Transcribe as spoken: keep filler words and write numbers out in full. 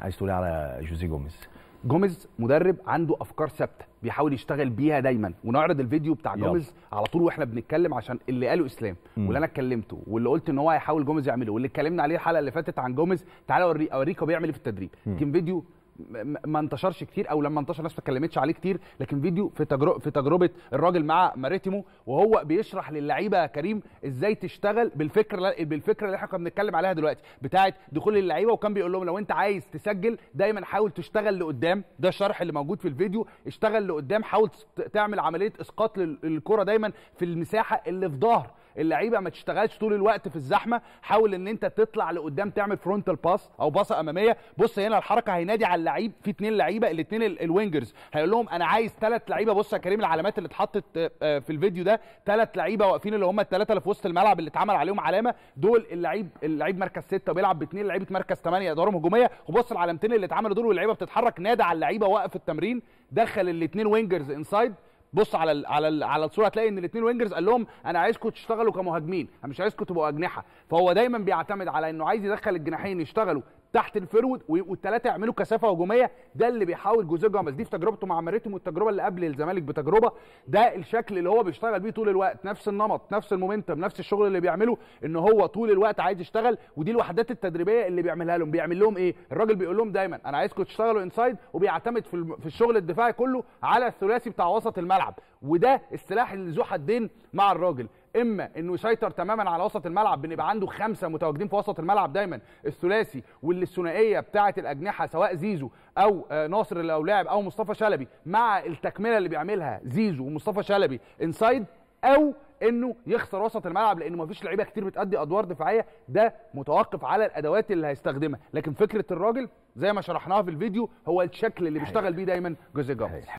عايز تقول على خوسيه جوميز؟ جوميز مدرب عنده افكار ثابته بيحاول يشتغل بيها دايما، ونعرض الفيديو بتاع جوميز على طول واحنا بنتكلم، عشان اللي قاله اسلام م. واللي انا اتكلمته واللي قلت ان هو هيحاول جوميز يعمله واللي اتكلمنا عليه الحلقه اللي فاتت عن جوميز، تعالى اوريك اوريك هو بيعمل ايه في التدريب. يمكن فيديو ما انتشرش كتير، او لما انتشر الناس ما اتكلمتش عليه كتير، لكن فيديو في تجربه في تجربه الراجل مع ماريتيمو وهو بيشرح للعيبه يا كريم ازاي تشتغل بالفكره بالفكره اللي احنا كنا بنتكلم عليها دلوقتي بتاعه دخول اللعيبه، وكان بيقول لهم لو انت عايز تسجل دايما حاول تشتغل لقدام. ده الشرح اللي موجود في الفيديو، اشتغل لقدام، حاول تعمل عمليه اسقاط للكره دايما في المساحه اللي في ظهر اللعيبه، ما تشتغلش طول الوقت في الزحمه، حاول ان انت تطلع لقدام تعمل فرونتال باس او باصه اماميه. بص هنا الحركه هينادي على اللعيب، في اثنين لعيبه، الاثنين الوينجرز، هيقول لهم انا عايز ثلاث لعيبه. بص يا كريم العلامات اللي اتحطت في الفيديو ده، ثلاث لعيبه واقفين اللي هم الثلاثه اللي في وسط الملعب اللي اتعمل عليهم علامه، دول اللعيب اللعيب مركز ستة وبيلعب باثنين، لعيبه مركز ثمانية ادوارهم هجوميه، وبص العلامتين اللي اتعملوا دول واللعيبه بتتحرك، نادى على اللعيبه واقف التمرين، دخل الاثنين وينجرز انسايد. بص على ال على ال على الصوره هتلاقي ان الاثنين وينجرز قال لهم انا عايزكم تشتغلوا كمهاجمين، انا مش عايزكم تبقوا اجنحه، فهو دايما بيعتمد على انه عايز يدخل الجناحين يشتغلوا تحت الفرود ويبقوا الثلاثه يعملوا كثافه هجوميه. ده اللي بيحاول خوسيه جوميز، دي في تجربته مع ماريتيمو والتجربه اللي قبل الزمالك بتجربه، ده الشكل اللي هو بيشتغل بيه طول الوقت، نفس النمط، نفس المومنتم، نفس الشغل اللي بيعمله، ان هو طول الوقت عايز يشتغل. ودي الوحدات التدريبيه اللي بيعملها لهم، بيعمل لهم ايه؟ الراجل بيقول لهم دايما انا عايزكم تشتغلوا انسايد، وبيعتمد في الشغل الدفاعي كله على الثلاثي بتاع وسط الملعب، وده السلاح اللي ذو حدين مع الراجل، اما انه يسيطر تماما على وسط الملعب، بنبقى عنده خمسه متواجدين في وسط الملعب دايما، الثلاثي واللي الثنائيه بتاعه الاجنحه سواء زيزو او ناصر اللي او لاعب او مصطفى شلبي، مع التكمله اللي بيعملها زيزو ومصطفى شلبي انسايد، او انه يخسر وسط الملعب لانه مفيش لعيبه كتير بتأدي ادوار دفاعيه. ده متوقف على الادوات اللي هيستخدمها، لكن فكره الراجل زي ما شرحناها في الفيديو هو الشكل اللي بيشتغل بيه دايما خوسيه جوميز.